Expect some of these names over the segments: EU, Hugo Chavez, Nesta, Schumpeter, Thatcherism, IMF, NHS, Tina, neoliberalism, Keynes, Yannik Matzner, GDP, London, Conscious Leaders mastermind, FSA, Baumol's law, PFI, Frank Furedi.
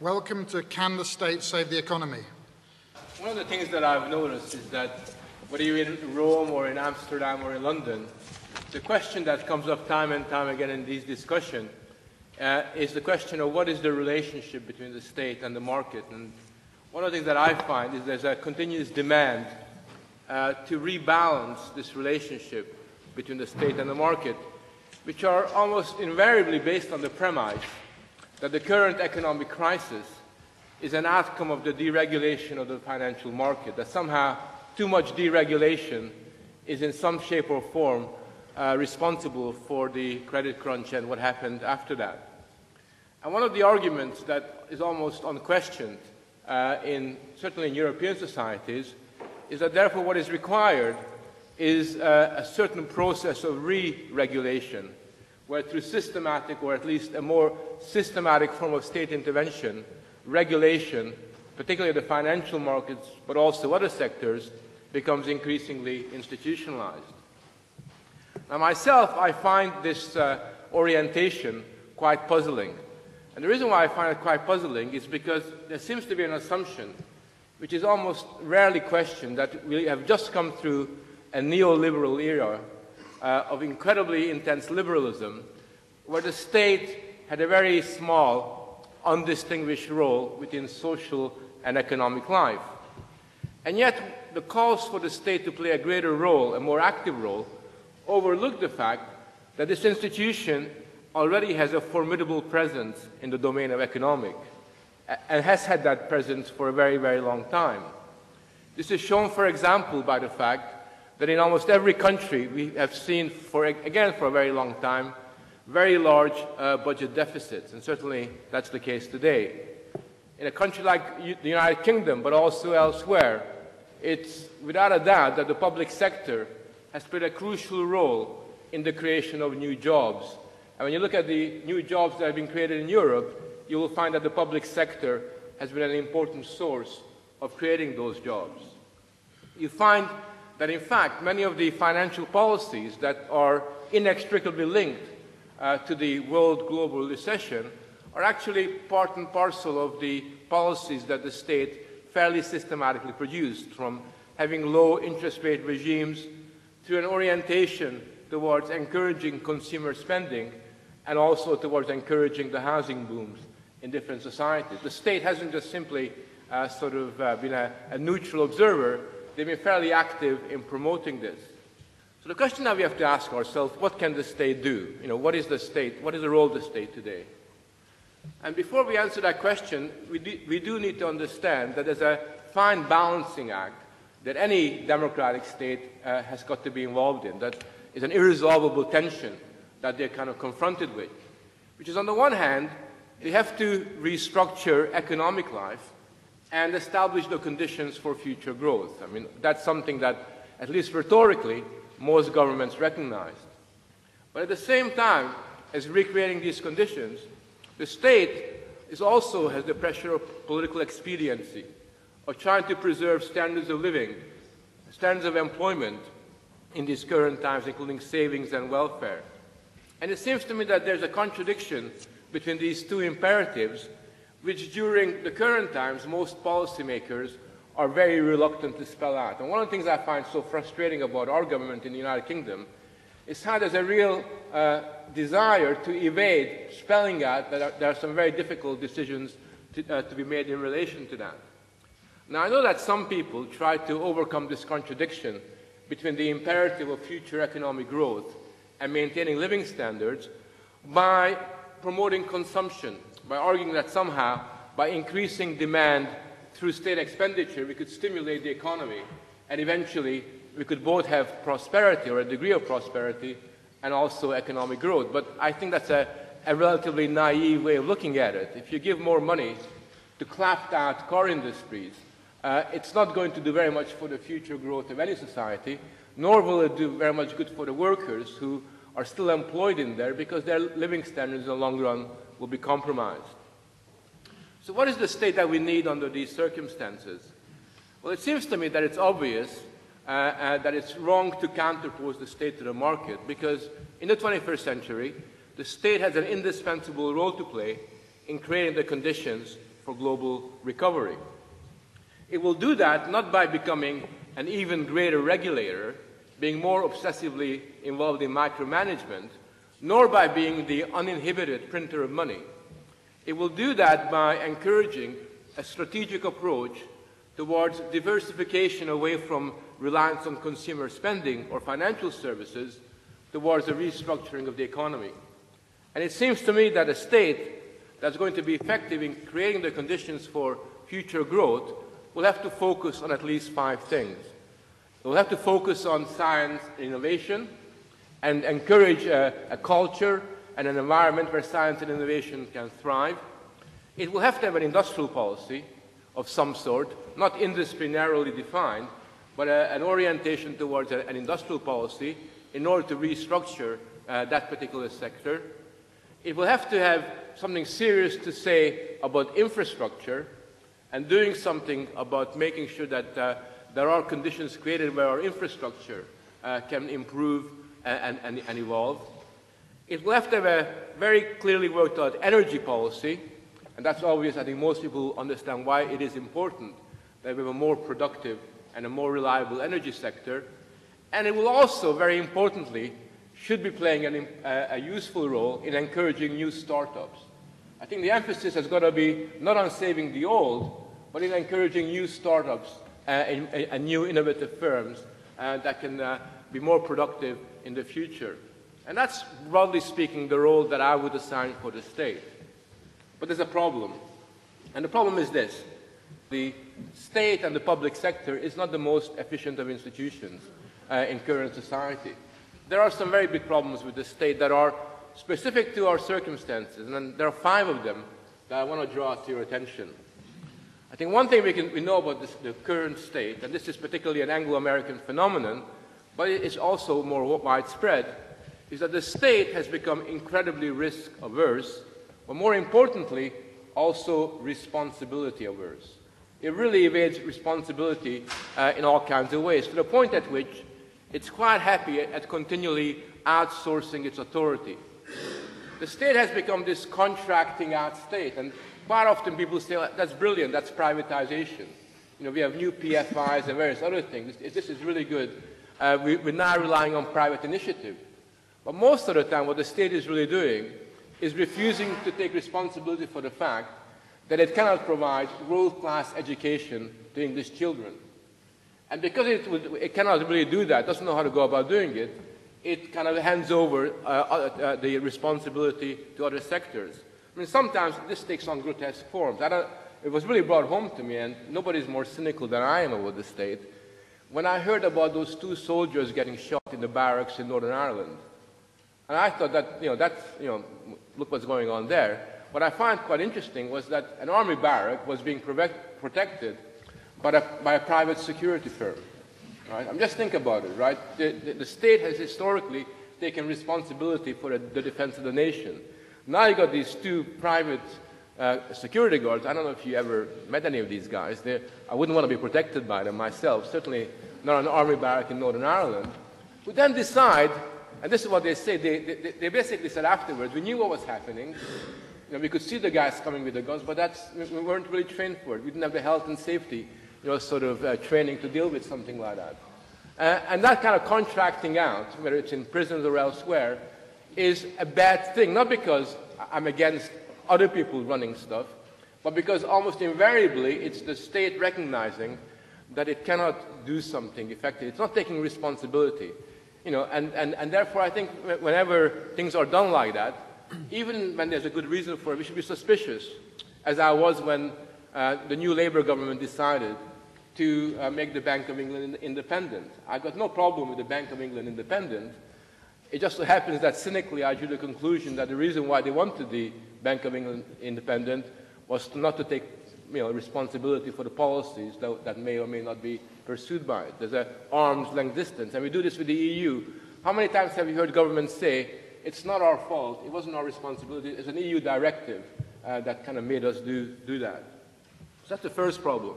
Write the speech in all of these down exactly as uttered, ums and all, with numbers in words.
Welcome to Can the State Save the Economy? One of the things that I've noticed is that whether you're in Rome or in Amsterdam or in London, the question that comes up time and time again in these discussions uh, is the question of what is the relationship between the state and the market. And one of the things that I find is there's a continuous demand uh, to rebalance this relationship between the state and the market, which are almost invariably based on the premise that the current economic crisis is an outcome of the deregulation of the financial market, that somehow too much deregulation is in some shape or form uh, responsible for the credit crunch and what happened after that. And one of the arguments that is almost unquestioned, uh, in, certainly in European societies, is that therefore what is required is uh, a certain process of re-regulation, where through systematic, or at least a more systematic form of state intervention, regulation, particularly the financial markets, but also other sectors, becomes increasingly institutionalized. Now myself, I find this uh, orientation quite puzzling. And the reason why I find it quite puzzling is because there seems to be an assumption, which is almost rarely questioned, that we have just come through a neoliberal era uh, of incredibly intense liberalism, where the state had a very small, undistinguished role within social and economic life. And yet, the calls for the state to play a greater role, a more active role, overlook the fact that this institution already has a formidable presence in the domain of economic, and has had that presence for a very, very long time. This is shown, for example, by the fact that in almost every country we have seen, for, again for a very long time, very large uh, budget deficits, and certainly that's the case today. In a country like U the United Kingdom, but also elsewhere, it's without a doubt that the public sector has played a crucial role in the creation of new jobs. And when you look at the new jobs that have been created in Europe, you will find that the public sector has been an important source of creating those jobs. You find that, in fact, many of the financial policies that are inextricably linked Uh, to the world global recession are actually part and parcel of the policies that the state fairly systematically produced, from having low interest rate regimes to an orientation towards encouraging consumer spending and also towards encouraging the housing booms in different societies. The state hasn't just simply uh, sort of uh, been a, a neutral observer, they've been fairly active in promoting this. So the question that we have to ask ourselves, what can the state do? You know, what is the state? What is the role of the state today? And before we answer that question, we do, we do need to understand that there's a fine balancing act that any democratic state uh, has got to be involved in. That is an irresolvable tension that they're kind of confronted with, which is, on the one hand, they have to restructure economic life and establish the conditions for future growth. I mean, that's something that, at least rhetorically, most governments recognized. But at the same time as recreating these conditions, the state is also has the pressure of political expediency, of trying to preserve standards of living, standards of employment in these current times, including savings and welfare. And it seems to me that there's a contradiction between these two imperatives, which during the current times, most policymakers are very reluctant to spell out. And one of the things I find so frustrating about our government in the United Kingdom is how there's a real uh, desire to evade spelling out that are, there are some very difficult decisions to, uh, to be made in relation to that. Now, I know that some people try to overcome this contradiction between the imperative of future economic growth and maintaining living standards by promoting consumption, by arguing that somehow by increasing demand through state expenditure, we could stimulate the economy, and eventually we could both have prosperity, or a degree of prosperity, and also economic growth. But I think that's a, a relatively naive way of looking at it. If you give more money to clamped out car industries, uh, it's not going to do very much for the future growth of any society, nor will it do very much good for the workers who are still employed in there, because their living standards in the long run will be compromised. So what is the state that we need under these circumstances? Well, it seems to me that it's obvious uh, uh, that it's wrong to counterpose the state to the market, because in the twenty-first century, the state has an indispensable role to play in creating the conditions for global recovery. It will do that not by becoming an even greater regulator, being more obsessively involved in micromanagement, nor by being the uninhibited printer of money. It will do that by encouraging a strategic approach towards diversification away from reliance on consumer spending or financial services towards a restructuring of the economy. And it seems to me that a state that's going to be effective in creating the conditions for future growth will have to focus on at least five things. It will have to focus on science and innovation and encourage a, a culture and an environment where science and innovation can thrive. It will have to have an industrial policy of some sort, not industry narrowly defined, but a, an orientation towards a, an industrial policy in order to restructure uh, that particular sector. It will have to have something serious to say about infrastructure and doing something about making sure that uh, there are conditions created where our infrastructure uh, can improve and, and, and evolve. It will have to have a very clearly worked out energy policy, and that's obvious. I think most people understand why it is important that we have a more productive and a more reliable energy sector. And it will also, very importantly, should be playing an, uh, a useful role in encouraging new startups. I think the emphasis has got to be not on saving the old, but in encouraging new startups uh, and, and new innovative firms uh, that can uh, be more productive in the future. And that's, broadly speaking, the role that I would assign for the state. But there's a problem. And the problem is this. The state and the public sector is not the most efficient of institutions uh, in current society. There are some very big problems with the state that are specific to our circumstances, and there are five of them that I want to draw to your attention. I think one thing we, can, we know about this, the current state, and this is particularly an Anglo-American phenomenon, but it is also more widespread, is that the state has become incredibly risk-averse, but more importantly, also responsibility-averse. It really evades responsibility uh, in all kinds of ways, to the point at which it's quite happy at continually outsourcing its authority. The state has become this contracting out state, and quite often people say, that's brilliant, that's privatization. You know, we have new P F Is and various other things. This, this is really good. Uh, we, we're now relying on private initiative. But most of the time, what the state is really doing is refusing to take responsibility for the fact that it cannot provide world-class education to English children. And because it, would, it cannot really do that, doesn't know how to go about doing it, it kind of hands over uh, uh, the responsibility to other sectors. I mean, sometimes this takes on grotesque forms. I don't, it was really brought home to me, and nobody's more cynical than I am about the state, when I heard about those two soldiers getting shot in the barracks in Northern Ireland. And I thought that, you know, that's, you know, look what's going on there. What I found quite interesting was that an army barrack was being protect, protected By a, by a private security firm, right? I'm just think about it, right? The, the, the state has historically taken responsibility for a, the defense of the nation. Now you've got these two private uh, security guards. I don't know if you ever met any of these guys. They're, I wouldn't want to be protected by them myself, certainly not an army barrack in Northern Ireland, who then decide, and this is what they say, they, they, they basically said afterwards, we knew what was happening. You know, we could see the guys coming with the guns, but that's, we weren't really trained for it. We didn't have the health and safety You know, sort of uh, training to deal with something like that. Uh, and that kind of contracting out, whether it's in prisons or elsewhere, is a bad thing, not because I'm against other people running stuff, but because almost invariably it's the state recognizing that it cannot do something effective. It's not taking responsibility. You know, and, and, and therefore I think whenever things are done like that, even when there's a good reason for it, we should be suspicious, as I was when uh, the new Labour government decided to uh, make the Bank of England independent. I've got no problem with the Bank of England independent. It just so happens that cynically I drew the conclusion that the reason why they wanted the Bank of England independent was to not to take you know, responsibility for the policies that, that may or may not be pursued by it. There's an arm's length distance, and we do this with the E U. How many times have you heard governments say, it's not our fault, it wasn't our responsibility, it's an E U directive uh, that kind of made us do, do that. So that's the first problem.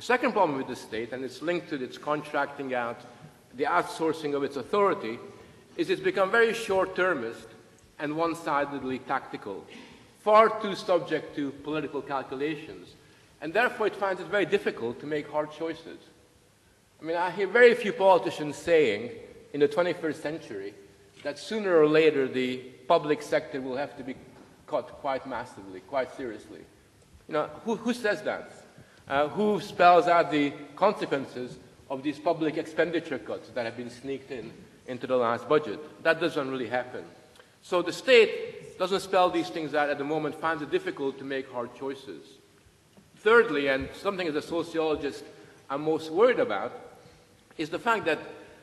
The second problem with the state, and it's linked to its contracting out, the outsourcing of its authority, is it's become very short-termist and one-sidedly tactical. far too subject to political calculations, and therefore it finds it very difficult to make hard choices. I mean, I hear very few politicians saying in the twenty-first century that sooner or later the public sector will have to be cut quite massively, quite seriously. You know, who, who says that? Uh, who spells out the consequences of these public expenditure cuts that have been sneaked in into the last budget? That doesn't really happen. So the state doesn't spell these things out at the moment, finds it difficult to make hard choices. Thirdly, and something as a sociologist I'm most worried about, is the fact that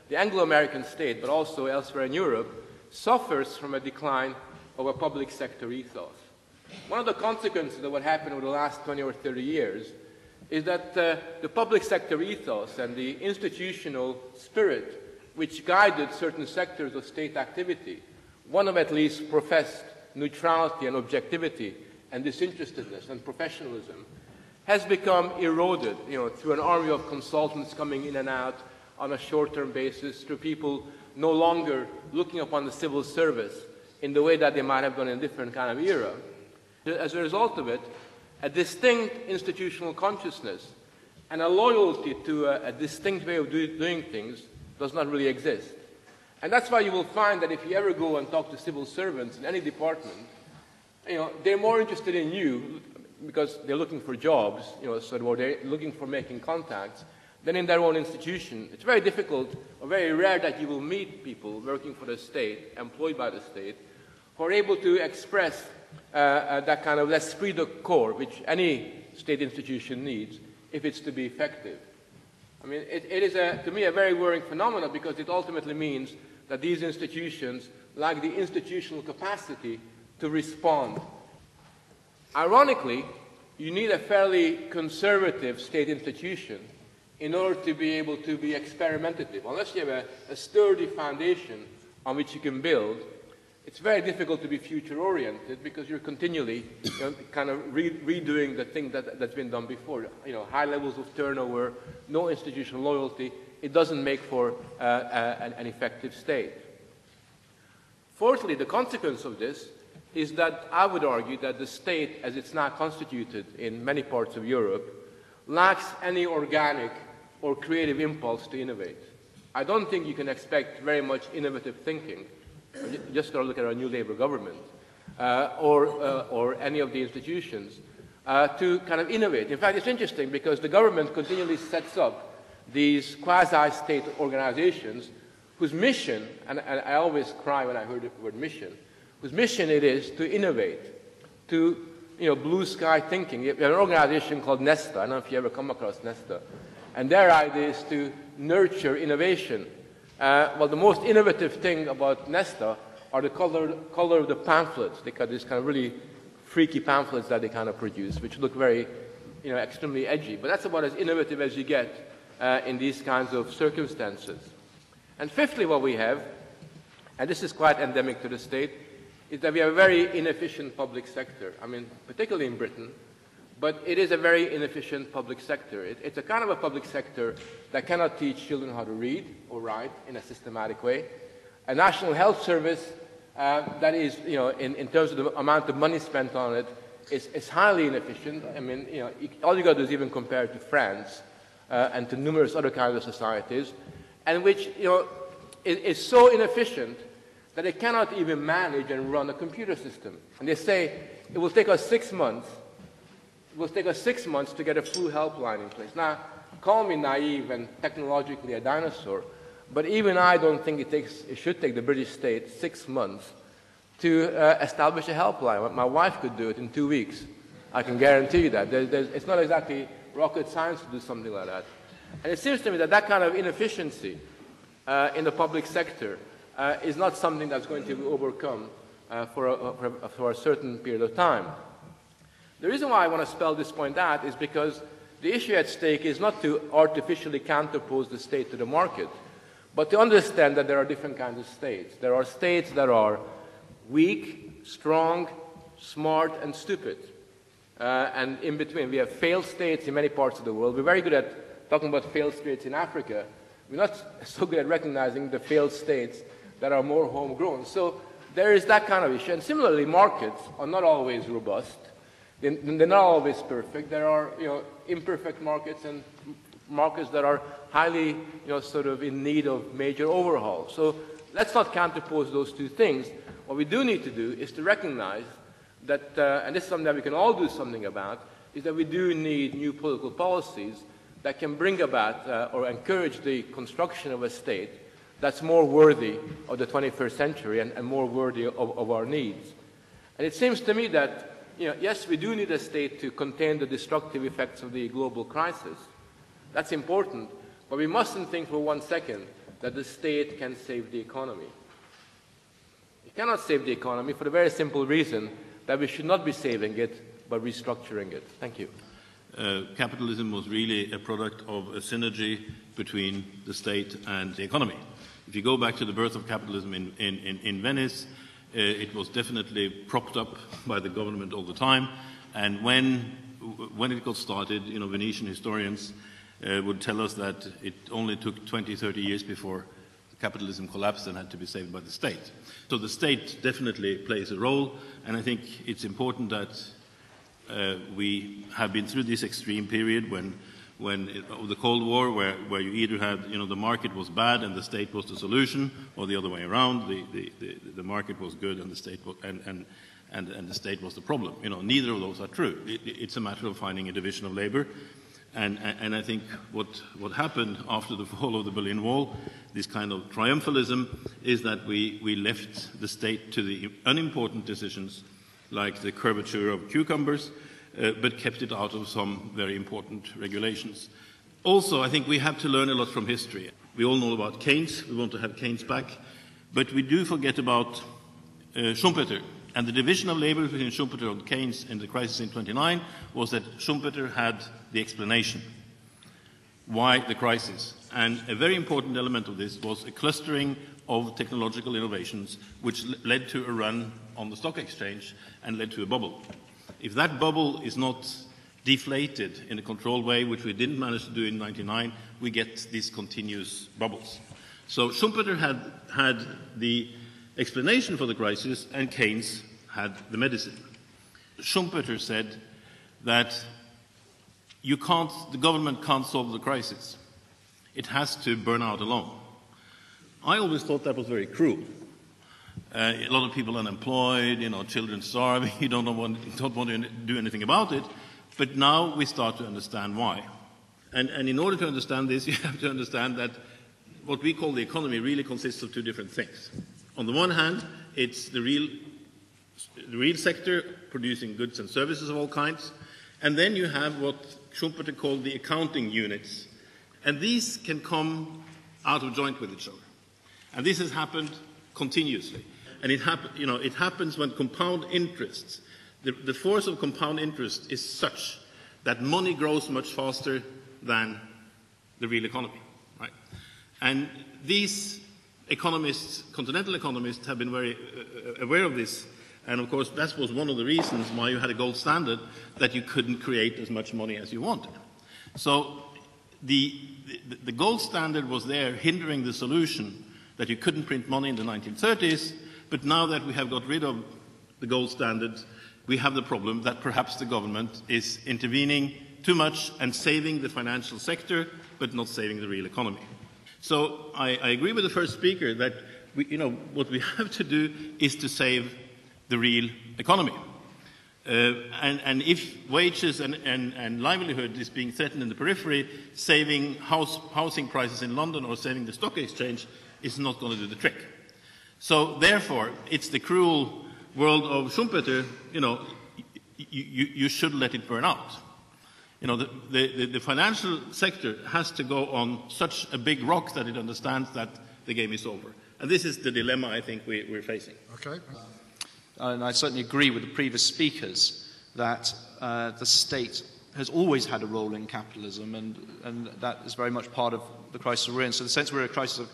the Anglo-American state, but also elsewhere in Europe, suffers from a decline of a public sector ethos. One of the consequences of what happened over the last twenty or thirty years is that uh, the public sector ethos and the institutional spirit which guided certain sectors of state activity, one of at least professed neutrality and objectivity and disinterestedness and professionalism, has become eroded, you know, through an army of consultants coming in and out on a short-term basis, through people no longer looking upon the civil service in the way that they might have done in a different kind of era. As a result of it, a distinct institutional consciousness and a loyalty to a, a distinct way of do, doing things does not really exist. And that's why you will find that if you ever go and talk to civil servants in any department, you know, they're more interested in you because they're looking for jobs, you know, sort of, or they're looking for making contacts, than in their own institution. It's very difficult or very rare that you will meet people working for the state, employed by the state, who are able to express uh, uh, that kind of l'esprit de corps which any state institution needs if it's to be effective. I mean, it, it is, a, to me, a very worrying phenomenon because it ultimately means that these institutions lack the institutional capacity to respond. Ironically, you need a fairly conservative state institution in order to be able to be experimentative. Unless you have a, a sturdy foundation on which you can build, it's very difficult to be future-oriented because you're continually, you know, kind of re redoing the thing that, that's been done before. You know, high levels of turnover, no institutional loyalty. It doesn't make for uh, a, an effective state. Fourthly, the consequence of this is that I would argue that the state, as it's now constituted in many parts of Europe, lacks any organic or creative impulse to innovate. I don't think you can expect very much innovative thinking. Just look at our new Labour government uh, or, uh, or any of the institutions uh, to kind of innovate. In fact, it's interesting because the government continually sets up these quasi-state organizations whose mission, and, and I always cry when I heard the word mission, whose mission it is to innovate, to you know, blue sky thinking. You have an organization called Nesta. I don't know if you ever come across Nesta. And their idea is to nurture innovation. Uh, well, the most innovative thing about Nesta are the color, color of the pamphlets. They got these kind of really freaky pamphlets that they kind of produce, which look very, you know, extremely edgy. But that's about as innovative as you get uh, in these kinds of circumstances. And fifthly, what we have, and this is quite endemic to the state, is that we have a very inefficient public sector. I mean, particularly in Britain, but it is a very inefficient public sector. It, it's a kind of a public sector that cannot teach children how to read or write in a systematic way. A national health service uh, that is, you know, in, in terms of the amount of money spent on it, is, is highly inefficient. I mean, you know, all you got to do is even compare it to France uh, and to numerous other kinds of societies, and which, you know, is, is so inefficient that they cannot even manage and run a computer system. And they say, it will take us six months, it will take us six months to get a flu helpline in place. Now, call me naive and technologically a dinosaur, but even I don't think it, takes, it should take the British state six months to uh, establish a helpline. My wife could do it in two weeks. I can guarantee you that. There's, there's, it's not exactly rocket science to do something like that. And it seems to me that that kind of inefficiency uh, in the public sector Uh, is not something that's going to be overcome uh, for, a, for, a, for a certain period of time. The reason why I want to spell this point out is because the issue at stake is not to artificially counterpose the state to the market, but to understand that there are different kinds of states. There are states that are weak, strong, smart, and stupid. Uh, and in between, we have failed states in many parts of the world. We're very good at talking about failed states in Africa. We're not so good at recognizing the failed states that are more homegrown. So there is that kind of issue. And similarly, markets are not always robust. They're not always perfect. There are, you know, imperfect markets and markets that are highly, you know, sort of in need of major overhaul. So let's not counterpose those two things. What we do need to do is to recognize that, uh, and this is something that we can all do something about, is that we do need new political policies that can bring about uh, or encourage the construction of a state that's more worthy of the twenty-first century and, and more worthy of, of our needs. And it seems to me that, you know, yes, we do need a state to contain the destructive effects of the global crisis. That's important, but we mustn't think for one second that the state can save the economy. It cannot save the economy for the very simple reason that we should not be saving it, but restructuring it. Thank you. Uh, capitalism was really a product of a synergy between the state and the economy. If you go back to the birth of capitalism in, in, in, in Venice, uh, it was definitely propped up by the government all the time. And when, when it got started, you know, Venetian historians uh, would tell us that it only took twenty, thirty years before capitalism collapsed and had to be saved by the state. So the state definitely plays a role, and I think it's important that Uh, we have been through this extreme period when, when it, of the Cold War, where, where you either had, you know, the market was bad and the state was the solution, or the other way around, the, the, the, the market was good and the state was, and, and, and, and the state was the problem. You know, neither of those are true. It, it's a matter of finding a division of labor. And, and I think what, what happened after the fall of the Berlin Wall, this kind of triumphalism, is that we, we left the state to the unimportant decisions like the curvature of cucumbers, uh, but kept it out of some very important regulations. Also, I think we have to learn a lot from history. We all know about Keynes, we want to have Keynes back, but we do forget about uh, Schumpeter. And the division of labor between Schumpeter and Keynes in the crisis in twenty-nine was that Schumpeter had the explanation why the crisis. And a very important element of this was a clustering of technological innovations, which led to a run on the stock exchange and led to a bubble. If that bubble is not deflated in a controlled way, which we didn't manage to do in ninety-nine, we get these continuous bubbles. So Schumpeter had, had the explanation for the crisis, and Keynes had the medicine. Schumpeter said that you can't, the government can't solve the crisis. It has to burn out alone. I always thought that was very cruel. Uh, a lot of people unemployed, you know, children starving, you don't, know what, don't want to do anything about it. But now we start to understand why. And, and in order to understand this, you have to understand that what we call the economy really consists of two different things. On the one hand, it's the real, the real sector producing goods and services of all kinds. And then you have what Schumpeter called the accounting units. And these can come out of joint with each other. And this has happened continuously. And it, hap you know, it happens when compound interests, the, the force of compound interest is such that money grows much faster than the real economy. Right? And these economists, continental economists, have been very uh, aware of this. And of course, that was one of the reasons why you had a gold standard, that you couldn't create as much money as you wanted. So the, the, the gold standard was there hindering the solution, that you couldn't print money in the nineteen thirties, but now that we have got rid of the gold standard, we have the problem that perhaps the government is intervening too much and saving the financial sector, but not saving the real economy. So I, I agree with the first speaker that we, you know, what we have to do is to save the real economy. Uh, and, and if wages and, and, and livelihood is being threatened in the periphery, saving house, housing prices in London or saving the stock exchange is not going to do the trick. So therefore, it's the cruel world of Schumpeter, you know, you, you, you should let it burn out. You know, the, the, the financial sector has to go on such a big rock that it understands that the game is over. And this is the dilemma I think we, we're facing. Okay. And I certainly agree with the previous speakers that uh, the state has always had a role in capitalism, and, and that is very much part of the crisis we're in. So in the sense we're in a crisis of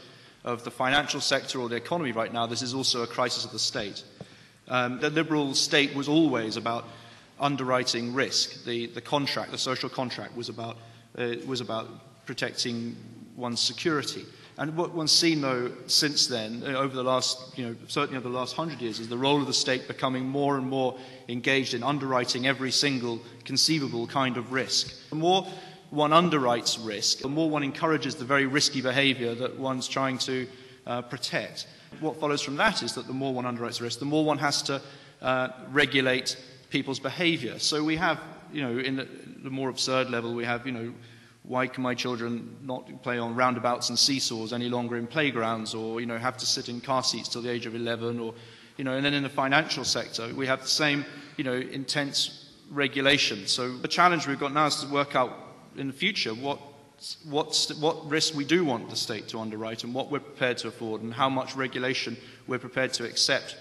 of the financial sector or the economy right now, this is also a crisis of the state. Um, the liberal state was always about underwriting risk. The, the contract, the social contract, was about, uh, was about protecting one's security. And what one's seen, though, since then, over the last, you know, certainly over the last hundred years, is the role of the state becoming more and more engaged in underwriting every single conceivable kind of risk. The more one underwrites risk, the more one encourages the very risky behaviour that one's trying to uh, protect. What follows from that is that the more one underwrites risk, the more one has to uh, regulate people's behaviour. So we have, you know, in the, the more absurd level, we have, you know, why can my children not play on roundabouts and seesaws any longer in playgrounds, or, you know, have to sit in car seats till the age of eleven, or, you know, and then in the financial sector, we have the same, you know, intense regulation. So the challenge we've got now is to work out in the future what, what, what risks we do want the state to underwrite and what we're prepared to afford and how much regulation we're prepared to accept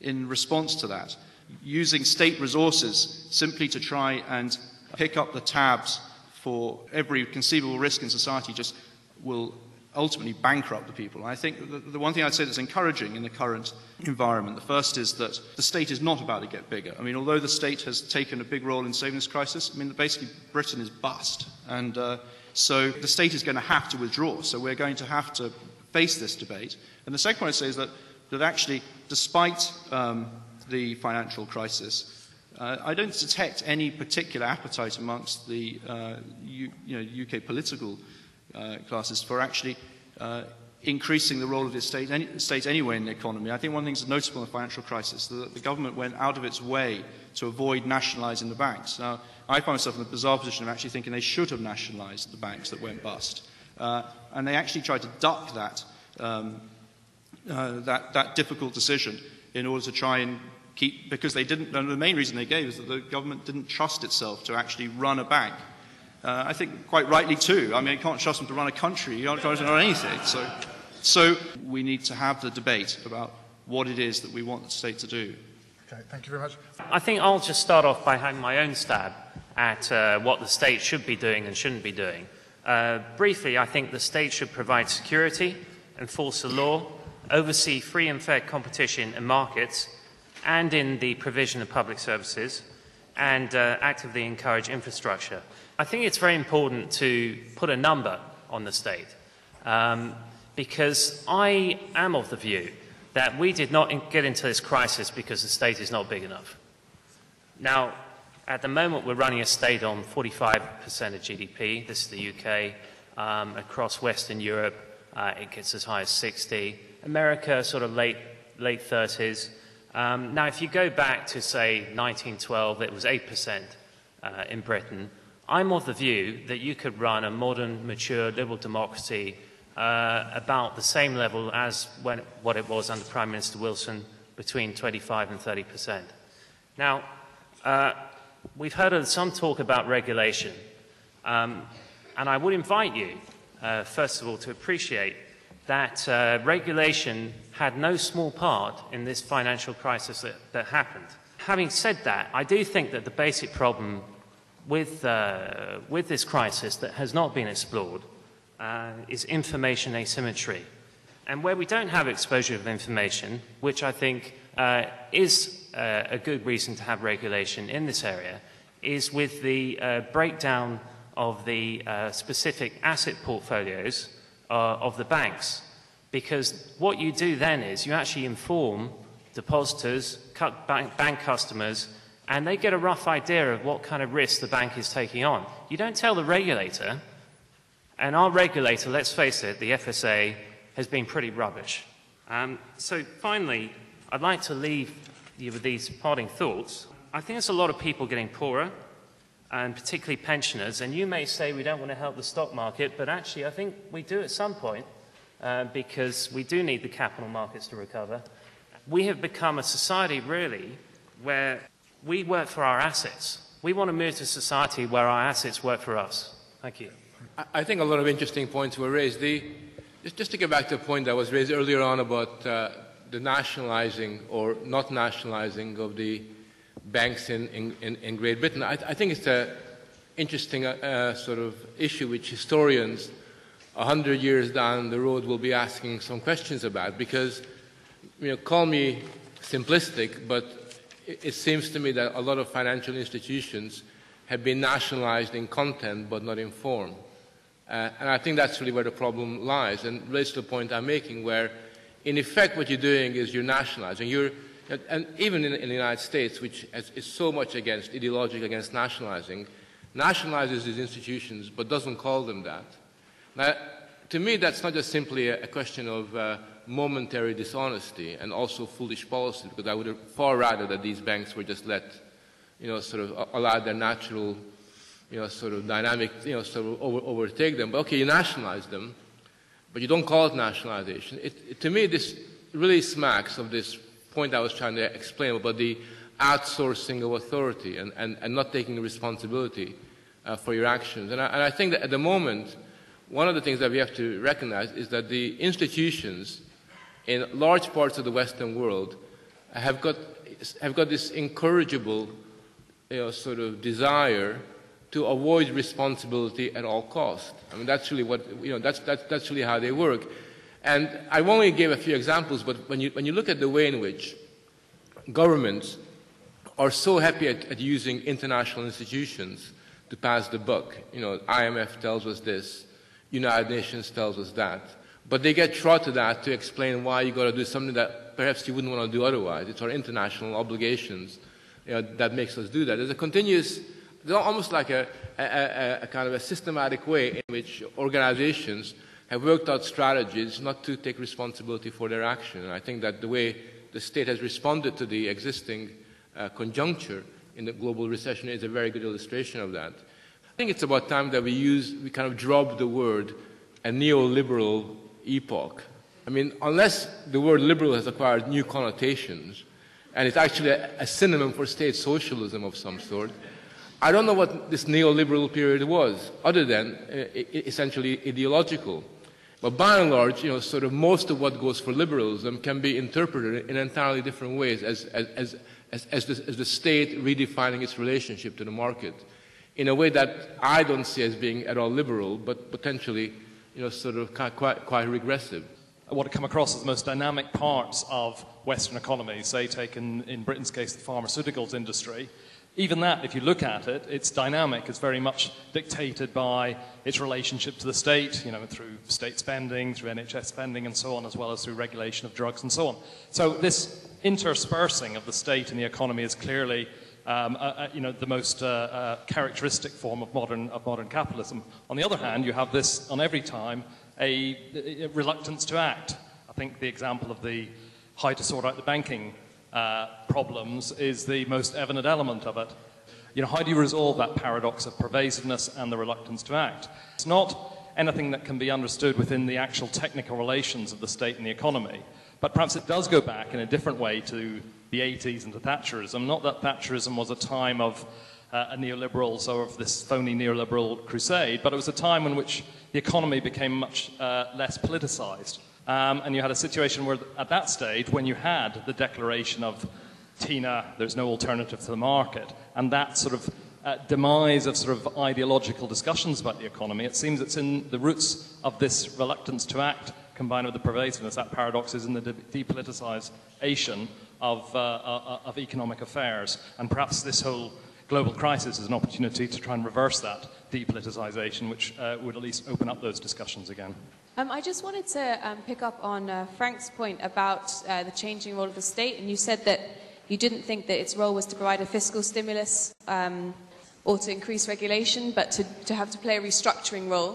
in response to that. Using state resources simply to try and pick up the tabs for every conceivable risk in society just will ultimately bankrupt the people. I think the, the one thing I'd say that's encouraging in the current environment, the first is that the state is not about to get bigger. I mean, although the state has taken a big role in saving this crisis, I mean, basically Britain is bust. And uh, so the state is going to have to withdraw. So we're going to have to face this debate. And the second one I'd say is that, that actually, despite um, the financial crisis, Uh, I don't detect any particular appetite amongst the uh, U, you know, U K political uh, classes for actually uh, increasing the role of the state, any, state anyway in the economy. I think one of the things that's noticeable in the financial crisis is that the government went out of its way to avoid nationalising the banks. Now, I find myself in the bizarre position of actually thinking they should have nationalised the banks that went bust. Uh, and they actually tried to duck that, um, uh, that, that difficult decision in order to try and Keep, because they didn't, and the main reason they gave is that the government didn't trust itself to actually run a bank. Uh, I think quite rightly too. I mean, you can't trust them to run a country, you can't trust them to run anything. So, so we need to have the debate about what it is that we want the state to do. Okay, thank you very much. I think I'll just start off by having my own stab at uh, what the state should be doing and shouldn't be doing. Uh, briefly, I think the state should provide security, enforce the law, oversee free and fair competition in markets, and in the provision of public services, and uh, actively encourage infrastructure. I think it's very important to put a number on the state, um, because I am of the view that we did not in get into this crisis because the state is not big enough. Now, at the moment, we're running a state on forty-five percent of G D P. This is the U K. Um, across Western Europe, uh, it gets as high as sixty. America, sort of late, late thirties. Um, now, if you go back to, say, nineteen twelve, it was eight percent uh, in Britain. I'm of the view that you could run a modern, mature, liberal democracy uh, about the same level as when, what it was under Prime Minister Wilson, between twenty-five and thirty percent. Now, uh, we've heard some talk about regulation, um, and I would invite you, uh, first of all, to appreciate that uh, regulation had no small part in this financial crisis that, that happened. Having said that, I do think that the basic problem with, uh, with this crisis that has not been explored uh, is information asymmetry. And where we don't have exposure of information, which I think uh, is uh, a good reason to have regulation in this area, is with the uh, breakdown of the uh, specific asset portfolios Uh, of the banks, because what you do then is you actually inform depositors, bank, bank customers, and they get a rough idea of what kind of risk the bank is taking on. You don't tell the regulator, and our regulator, let's face it, the F S A, has been pretty rubbish. Um, so finally, I'd like to leave you with these parting thoughts. I think there's a lot of people getting poorer, and particularly pensioners, and you may say we don't want to help the stock market, but actually I think we do at some point, uh, because we do need the capital markets to recover. We have become a society, really, where we work for our assets. We want to move to a society where our assets work for us. Thank you. I think a lot of interesting points were raised. The, just, just to get back to a point that was raised earlier on about uh, the nationalising or not nationalising of the banks in, in, in Great Britain. I, I think it's an interesting uh, sort of issue which historians a hundred years down the road will be asking some questions about, because, you know, call me simplistic, but it, it seems to me that a lot of financial institutions have been nationalized in content but not in form. Uh, and I think that's really where the problem lies, and relates to the point I'm making, where in effect what you're doing is you're nationalizing. You're, and even in, in the United States, which has, is so much against, ideologically against nationalizing, nationalizes these institutions but doesn't call them that. Now, to me, that's not just simply a, a question of uh, momentary dishonesty and also foolish policy, because I would have far rather that these banks were just let, you know, sort of allow their natural, you know, sort of dynamic, you know, sort of over, overtake them. But okay, you nationalize them, but you don't call it nationalization. It, it, to me, this really smacks of this point I was trying to explain about the outsourcing of authority and, and, and not taking responsibility uh, for your actions. And I, and I think that at the moment, one of the things that we have to recognize is that the institutions in large parts of the Western world have got, have got this incorrigible, you know, sort of desire to avoid responsibility at all costs. I mean, that's really what, you know, that's, that's, that's really how they work. And I only gave a few examples, but when you, when you look at the way in which governments are so happy at, at using international institutions to pass the buck, you know, I M F tells us this, United Nations tells us that, but they get trotted at to explain why you got to do something that perhaps you wouldn't want to do otherwise. It's our international obligations, you know, that makes us do that. There's a continuous, almost like a, a, a kind of a systematic way in which organizations have worked out strategies not to take responsibility for their action. And I think that the way the state has responded to the existing uh, conjuncture in the global recession is a very good illustration of that. I think it's about time that we use, we kind of drop the word a neoliberal epoch. I mean, unless the word liberal has acquired new connotations, and it's actually a, a synonym for state socialism of some sort, I don't know what this neoliberal period was, other than uh, essentially ideological. But by and large, you know, sort of most of what goes for liberalism can be interpreted in entirely different ways as, as, as, as, the, as the state redefining its relationship to the market in a way that I don't see as being at all liberal, but potentially, you know, sort of quite, quite regressive. What have come across as the most dynamic parts of Western economies, say, taken in Britain's case, the pharmaceuticals industry. Even that, if you look at it, it's dynamic. It's very much dictated by its relationship to the state, you know, through state spending, through N H S spending and so on, as well as through regulation of drugs and so on. So this interspersing of the state and the economy is clearly, um, uh, uh, you know, the most uh, uh, characteristic form of modern, of modern capitalism. On the other hand, you have this, on every time, a, a reluctance to act. I think the example of the how to sort out the banking Uh, problems is the most evident element of it. You know, how do you resolve that paradox of pervasiveness and the reluctance to act? It's not anything that can be understood within the actual technical relations of the state and the economy, but perhaps it does go back in a different way to the eighties and to Thatcherism. Not that Thatcherism was a time of uh, a neoliberal, sort of this phony neoliberal crusade, but it was a time in which the economy became much uh, less politicized. Um, and you had a situation where, at that stage, when you had the declaration of Tina, there's no alternative to the market, and that sort of uh, demise of sort of ideological discussions about the economy, it seems it's in the roots of this reluctance to act combined with the pervasiveness. That paradox is in the de depoliticization of, uh, uh, of economic affairs. And perhaps this whole global crisis is an opportunity to try and reverse that depoliticization, which uh, would at least open up those discussions again. Um, I just wanted to um, pick up on uh, Frank's point about uh, the changing role of the state, and you said that you didn't think that its role was to provide a fiscal stimulus um, or to increase regulation, but to, to have to play a restructuring role.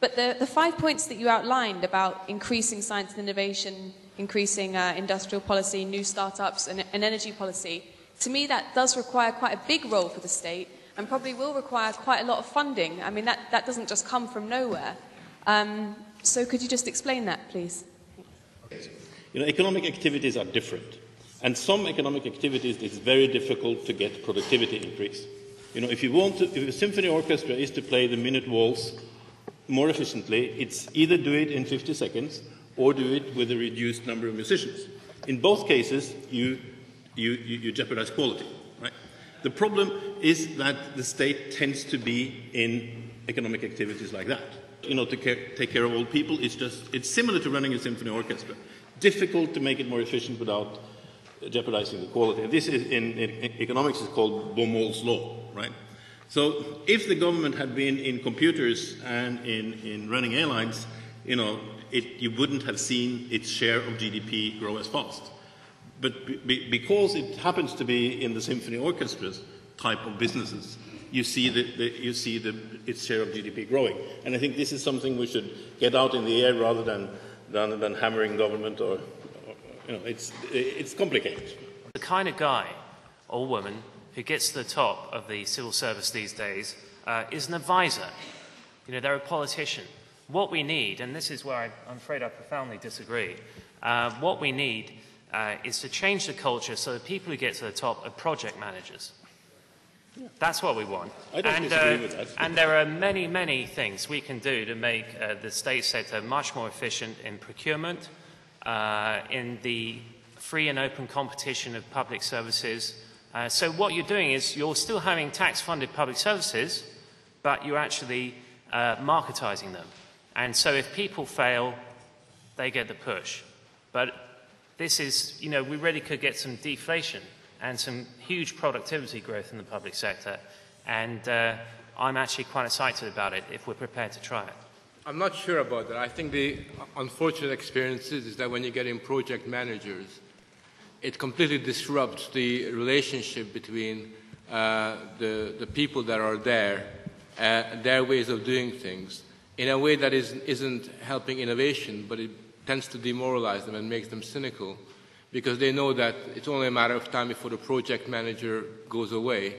But the, the five points that you outlined about increasing science and innovation, increasing uh, industrial policy, new startups, and, and energy policy, to me that does require quite a big role for the state and probably will require quite a lot of funding. I mean, that, that doesn't just come from nowhere. Um, So could you just explain that, please? You know, economic activities are different. And some economic activities, it's very difficult to get productivity increase. You know, if you want to, if a symphony orchestra is to play the minute waltz more efficiently, it's either do it in fifty seconds or do it with a reduced number of musicians. In both cases, you, you, you jeopardize quality, right? The problem is that the state tends to be in economic activities like that. You know, to care, take care of old people, it's just, it's similar to running a symphony orchestra. Difficult to make it more efficient without jeopardizing the quality. This is, in, in economics, is called Baumol's law, right? So if the government had been in computers and in, in running airlines, you know, it, you wouldn't have seen its share of G D P grow as fast. But be, because it happens to be in the symphony orchestras type of businesses, you see, the, the, you see the, its share of G D P growing. And I think this is something we should get out in the air rather than, rather than hammering government or, or you know, it's, it's complicated. The kind of guy or woman who gets to the top of the civil service these days uh, is an advisor. You know, they're a politician. What we need, and this is where I, I'm afraid I profoundly disagree, uh, what we need uh, is to change the culture so the people who get to the top are project managers. Yeah. That's what we want. I don't and, disagree uh, with that. And there are many, many things we can do to make uh, the state sector much more efficient in procurement, uh, in the free and open competition of public services. Uh, so what you're doing is you're still having tax-funded public services, but you're actually uh, marketising them. And so if people fail, they get the push. But this is, you know, we really could get some deflation and some huge productivity growth in the public sector. And uh, I'm actually quite excited about it if we're prepared to try it. I'm not sure about that. I think the unfortunate experience is that when you get in project managers, it completely disrupts the relationship between uh, the, the people that are there and their ways of doing things, in a way that is, isn't helping innovation, but it tends to demoralize them and makes them cynical, because they know that it's only a matter of time before the project manager goes away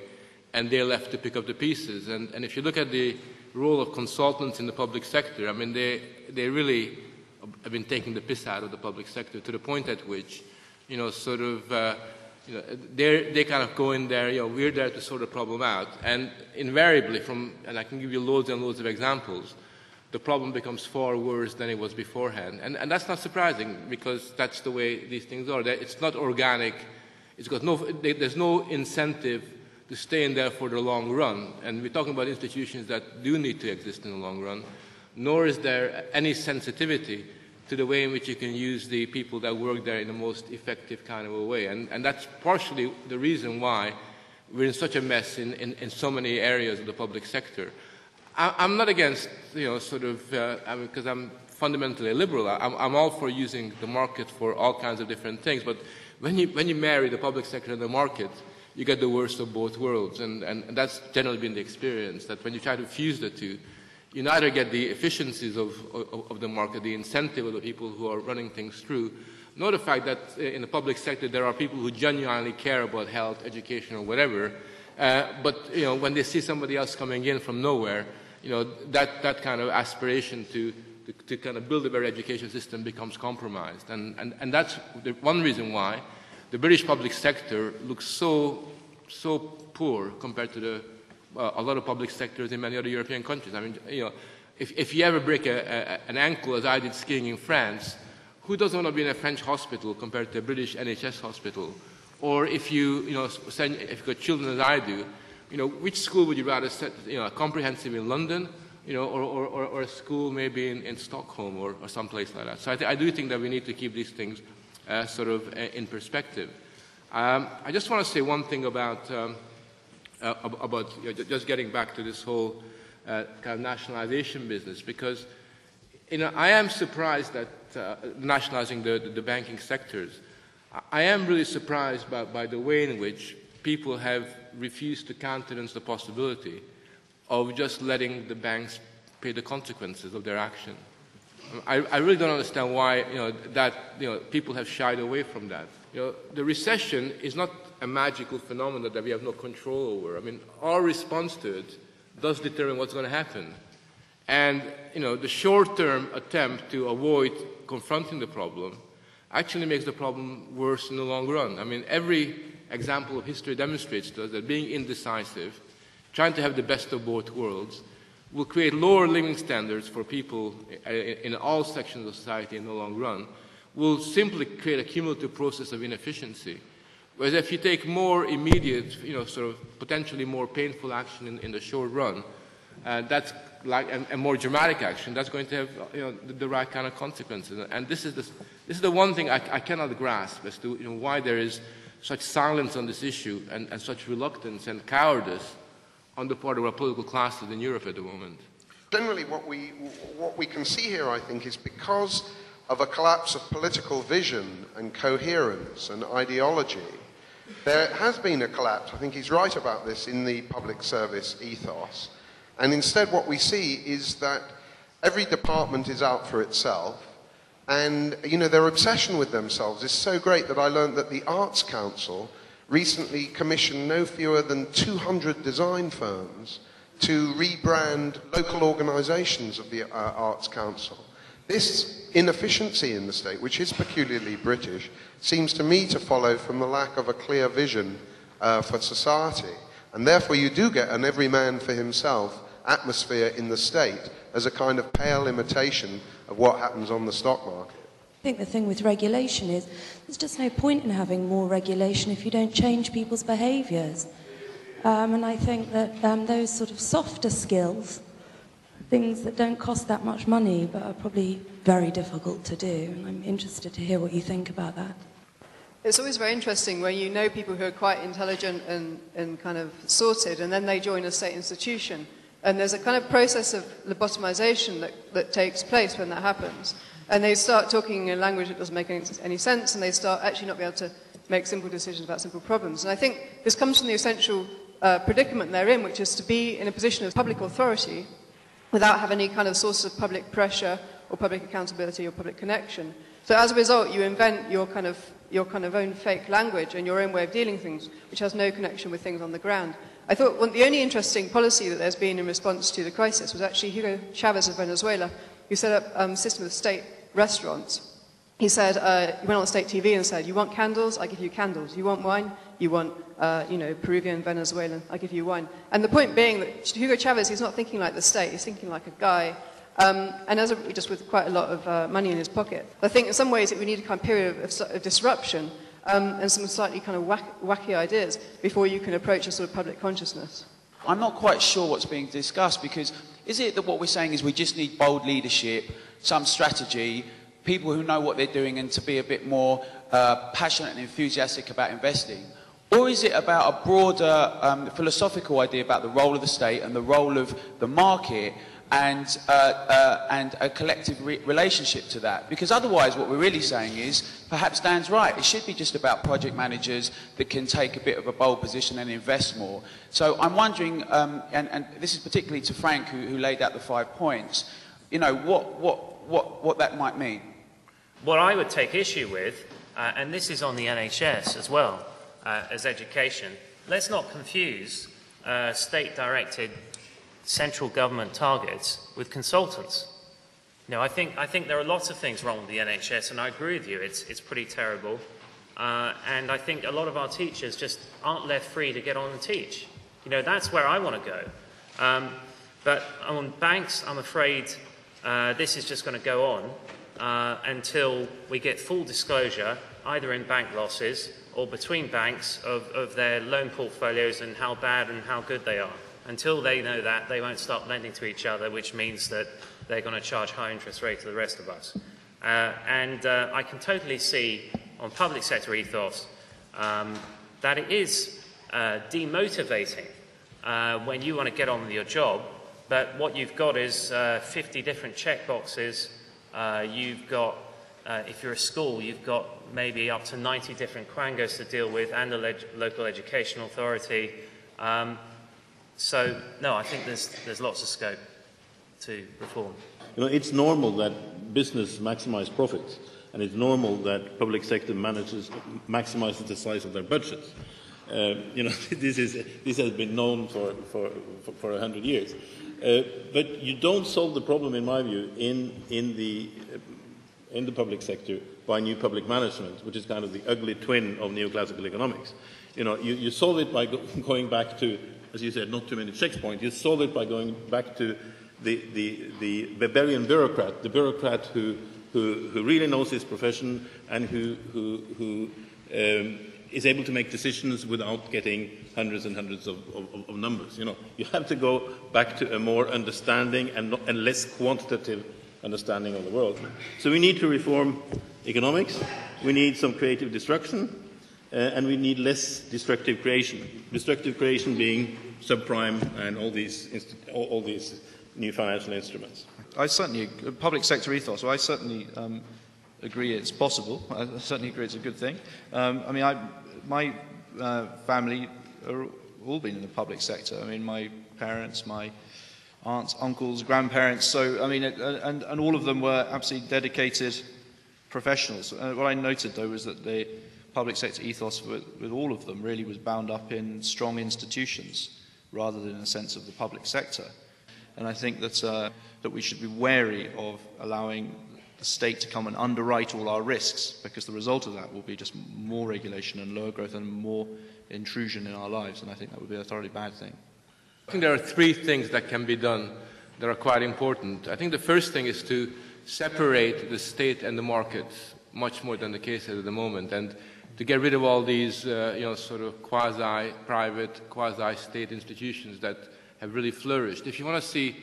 and they're left to pick up the pieces. And, and if you look at the role of consultants in the public sector, I mean, they, they really have been taking the piss out of the public sector to the point at which, you know, sort of, uh, you know, they kind of go in there, you know, we're there to sort the problem out. And invariably from, and I can give you loads and loads of examples, the problem becomes far worse than it was beforehand. And, and that's not surprising, because that's the way these things are. It's not organic. It's got no, there's no incentive to stay in there for the long run. And we're talking about institutions that do need to exist in the long run, nor is there any sensitivity to the way in which you can use the people that work there in the most effective kind of a way. And, and that's partially the reason why we're in such a mess in, in, in so many areas of the public sector. I'm not against, you know, sort of, uh, I mean, because I'm fundamentally a liberal. I'm, I'm all for using the market for all kinds of different things. But when you, when you marry the public sector and the market, you get the worst of both worlds. And, and, and that's generally been the experience, that when you try to fuse the two, you neither get the efficiencies of, of, of the market, the incentive of the people who are running things through, nor the fact that in the public sector there are people who genuinely care about health, education, or whatever. Uh, but, you know, when they see somebody else coming in from nowhere, you know, that, that kind of aspiration to, to, to kind of build a better education system becomes compromised. And, and, and that's the one reason why the British public sector looks so, so poor compared to the, uh, a lot of public sectors in many other European countries. I mean, you know, if, if you ever break a, a, an ankle, as I did skiing in France, who doesn't want to be in a French hospital compared to a British N H S hospital? Or if you, you know, send, if you've got children as I do, you know, which school would you rather set, you know, a comprehensive in London, you know, or, or, or a school maybe in, in Stockholm or, or someplace like that? So I, th I do think that we need to keep these things uh, sort of uh, in perspective. Um, I just want to say one thing about, um, uh, about you know, just getting back to this whole uh, kind of nationalization business, because, you know, I am surprised that uh, nationalizing the, the, the banking sectors, I am really surprised by, by the way in which people have refused to countenance the possibility of just letting the banks pay the consequences of their action. I, I really don't understand why, you know, that, you know, people have shied away from that. You know, the recession is not a magical phenomenon that we have no control over. I mean, our response to it does determine what's going to happen. And, you know, the short-term attempt to avoid confronting the problem actually makes the problem worse in the long run. I mean, every example of history demonstrates to us that being indecisive, trying to have the best of both worlds, will create lower living standards for people in all sections of society in the long run, will simply create a cumulative process of inefficiency. Whereas if you take more immediate, you know, sort of potentially more painful action in, in the short run, uh, that's like a, a more dramatic action, that's going to have, you know, the, the right kind of consequences. And this is the, this is the one thing I, I cannot grasp as to, you know, why there is such silence on this issue and, and such reluctance and cowardice on the part of our political classes in Europe at the moment. Generally, what we, what we can see here, I think, is because of a collapse of political vision and coherence and ideology, there has been a collapse. I think he's right about this in the public service ethos. And instead what we see is that every department is out for itself. And, you know, their obsession with themselves is so great that I learned that the Arts Council recently commissioned no fewer than two hundred design firms to rebrand local organisations of the uh, Arts Council. This inefficiency in the state, which is peculiarly British, seems to me to follow from the lack of a clear vision uh, for society. And therefore you do get an every man for himself atmosphere in the state as a kind of pale imitation of what happens on the stock market. I think the thing with regulation is there's just no point in having more regulation if you don't change people's behaviours. Um, and I think that um, those sort of softer skills, things that don't cost that much money but are probably very difficult to do. And I'm interested to hear what you think about that. It's always very interesting when you know people who are quite intelligent and, and kind of sorted, and then they join a state institution. And there's a kind of process of lobotomization that, that takes place when that happens. And they start talking in a language that doesn't make any, any sense, and they start actually not being able to make simple decisions about simple problems. And I think this comes from the essential uh, predicament they're in, which is to be in a position of public authority without having any kind of source of public pressure or public accountability or public connection. So as a result, you invent your kind of, your kind of own fake language and your own way of dealing things, which has no connection with things on the ground. I thought one, the only interesting policy that there's been in response to the crisis was actually Hugo Chavez of Venezuela, who set up um, a system of state restaurants. He said, uh, he went on state T V and said, you want candles? I give you candles. You want wine? You want, uh, you know, Peruvian, Venezuelan. I give you wine. And the point being that Hugo Chavez, he's not thinking like the state. He's thinking like a guy. Um, and as a, just with quite a lot of uh, money in his pocket. But I think in some ways that we need a kind of period of, of, of disruption um, and some slightly kind of whack, wacky ideas before you can approach a sort of public consciousness. I'm not quite sure what's being discussed, because is it that what we're saying is we just need bold leadership, some strategy, people who know what they're doing and to be a bit more uh, passionate and enthusiastic about investing? Or is it about a broader um, philosophical idea about the role of the state and the role of the market, and, uh, uh, and a collective re relationship to that? Because otherwise what we're really saying is, perhaps Dan's right, it should be just about project managers that can take a bit of a bold position and invest more. So I'm wondering, um, and, and this is particularly to Frank, who, who laid out the five points, you know, what, what, what, what that might mean. What I would take issue with, uh, and this is on the N H S as well, uh, as education, let's not confuse uh, state-directed central government targets with consultants. No, I think, I think there are lots of things wrong with the N H S, and I agree with you, it's, it's pretty terrible. Uh, and I think a lot of our teachers just aren't left free to get on and teach. You know, that's where I want to go. Um, but on banks, I'm afraid uh, this is just going to go on uh, until we get full disclosure, either in bank losses or between banks, of, of their loan portfolios and how bad and how good they are. Until they know that, they won't stop lending to each other, which means that they're going to charge high interest rates to the rest of us. Uh, and uh, I can totally see on public sector ethos um, that it is uh, demotivating uh, when you want to get on with your job, but what you've got is uh, fifty different checkboxes. Uh, you've got, uh, if you're a school, you've got maybe up to ninety different quangos to deal with, and the le local education authority. Um, So, no, I think there's, there's lots of scope to reform. You know, it's normal that business maximises profits, and it's normal that public sector managers maximises the size of their budgets. Uh, you know, this, is, this has been known for, for, for, for one hundred years. Uh, but you don't solve the problem, in my view, in, in, the, in the public sector by new public management, which is kind of the ugly twin of neoclassical economics. You know, you, you solve it by go going back to, as you said, not too many checkpoints. You solve it by going back to the, the, the barbarian bureaucrat, the bureaucrat who, who, who really knows his profession and who, who, who um, is able to make decisions without getting hundreds and hundreds of, of, of numbers. You know, you have to go back to a more understanding and, not, and less quantitative understanding of the world. So we need to reform economics. We need some creative destruction. uh, and we need less destructive creation. Destructive creation being subprime and all these, all, all these new financial instruments. I certainly, public sector ethos, well, I certainly um, agree it's possible. I certainly agree it's a good thing. Um, I mean, I, my uh, family are all been in the public sector. I mean, my parents, my aunts, uncles, grandparents, so, I mean, it, and, and all of them were absolutely dedicated professionals. Uh, what I noted, though, was that the public sector ethos with, with all of them really was bound up in strong institutions rather than a sense of the public sector. And I think that, uh, that we should be wary of allowing the state to come and underwrite all our risks, because the result of that will be just more regulation and lower growth and more intrusion in our lives, and I think that would be a thoroughly bad thing. I think there are three things that can be done that are quite important. I think the first thing is to separate the state and the markets much more than the case is at the moment, and to get rid of all these uh, you know, sort of quasi-private, quasi-state institutions that have really flourished. If you want to see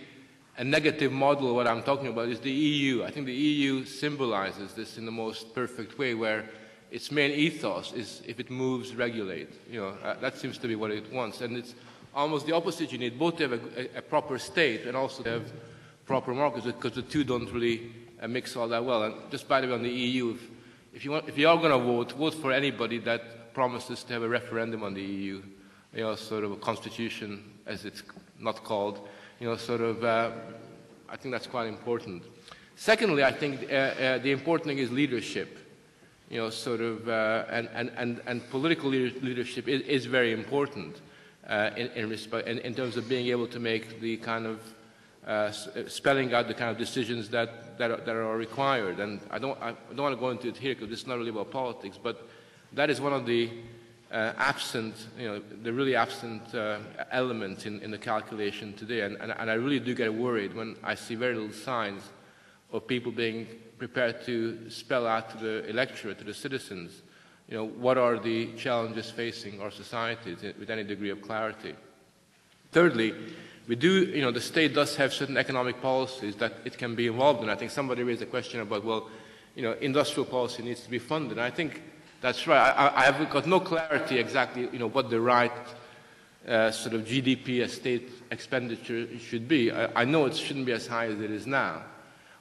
a negative model of what I'm talking about is the E U. I think the E U symbolizes this in the most perfect way, where its main ethos is if it moves, regulate. You know, uh, that seems to be what it wants. And it's almost the opposite. You need both to have a, a proper state and also to have proper markets, because the two don't really uh, mix all that well. And just by the way, on the E U, if, if, you, want, if you are going to vote, vote for anybody that promises to have a referendum on the E U, you know, sort of a constitution, as it's not called, you know, sort of, uh, I think that's quite important. Secondly, I think uh, uh, the important thing is leadership, you know, sort of, uh, and, and, and, and political leadership is, is very important uh, in, in, respect, in, in terms of being able to make the kind of, uh, spelling out the kind of decisions that, that, are, that are required. And I don't, I don't want to go into it here because it's not really about politics, but that is one of the Uh, absent, you know, the really absent uh, element in, in the calculation today. And, and, and I really do get worried when I see very little signs of people being prepared to spell out to the electorate, to the citizens, you know, what are the challenges facing our societies with any degree of clarity. Thirdly, we do, you know, the state does have certain economic policies that it can be involved in. I think somebody raised a question about, well, you know, industrial policy needs to be funded. And I think that's right. I, I have got no clarity exactly, you know, what the right uh, sort of G D P as state expenditure should be. I, I know it shouldn't be as high as it is now,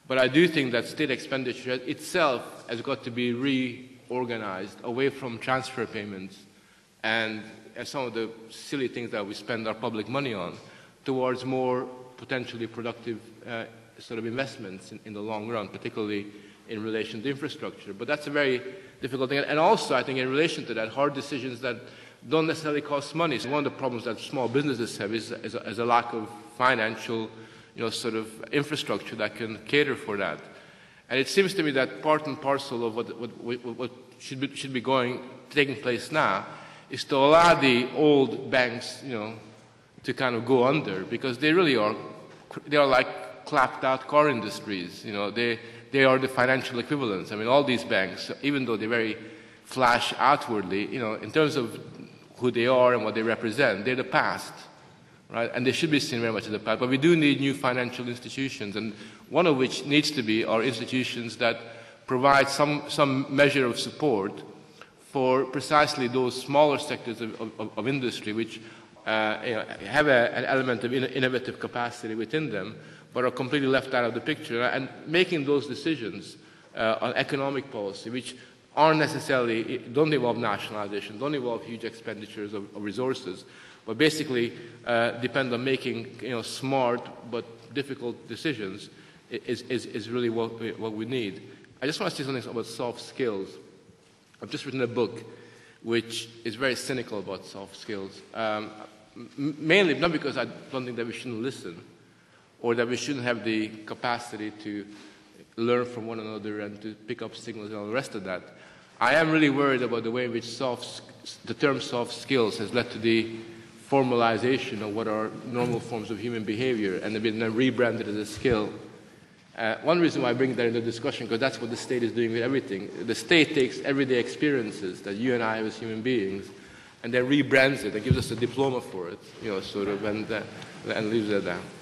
but I do think that state expenditure itself has got to be reorganized away from transfer payments and, and some of the silly things that we spend our public money on towards more potentially productive uh, sort of investments in, in the long run, particularly in relation to infrastructure. But that's a very difficult thing. And also, I think, in relation to that, hard decisions that don't necessarily cost money. So one of the problems that small businesses have is, is, a, is a lack of financial, you know, sort of infrastructure that can cater for that. And it seems to me that part and parcel of what, what, what should be, should be going, taking place now is to allow the old banks, you know, to kind of go under, because they really are, they are like clapped out car industries, you know. They, They are the financial equivalents. I mean, all these banks, even though they very flash outwardly, you know, in terms of who they are and what they represent, they're the past, right? And they should be seen very much as the past. But we do need new financial institutions, and one of which needs to be are institutions that provide some, some measure of support for precisely those smaller sectors of, of, of industry, which uh, you know, have a, an element of innovative capacity within them, but are completely left out of the picture, and making those decisions uh, on economic policy, which aren't necessarily, don't involve nationalization, don't involve huge expenditures of, of resources, but basically uh, depend on making, you know, smart but difficult decisions, is, is, is really what we, what we need. I just want to say something about soft skills. I've just written a book which is very cynical about soft skills, um, mainly not because I don't think that we shouldn't listen, or that we shouldn't have the capacity to learn from one another and to pick up signals and all the rest of that. I am really worried about the way in which soft, the term soft skills has led to the formalization of what are normal forms of human behavior and have been then rebranded as a skill. Uh, one reason why I bring that into discussion, because that's what the state is doing with everything. The state takes everyday experiences that you and I have as human beings and then rebrands it and gives us a diploma for it, you know, sort of, and, uh, and leaves it there.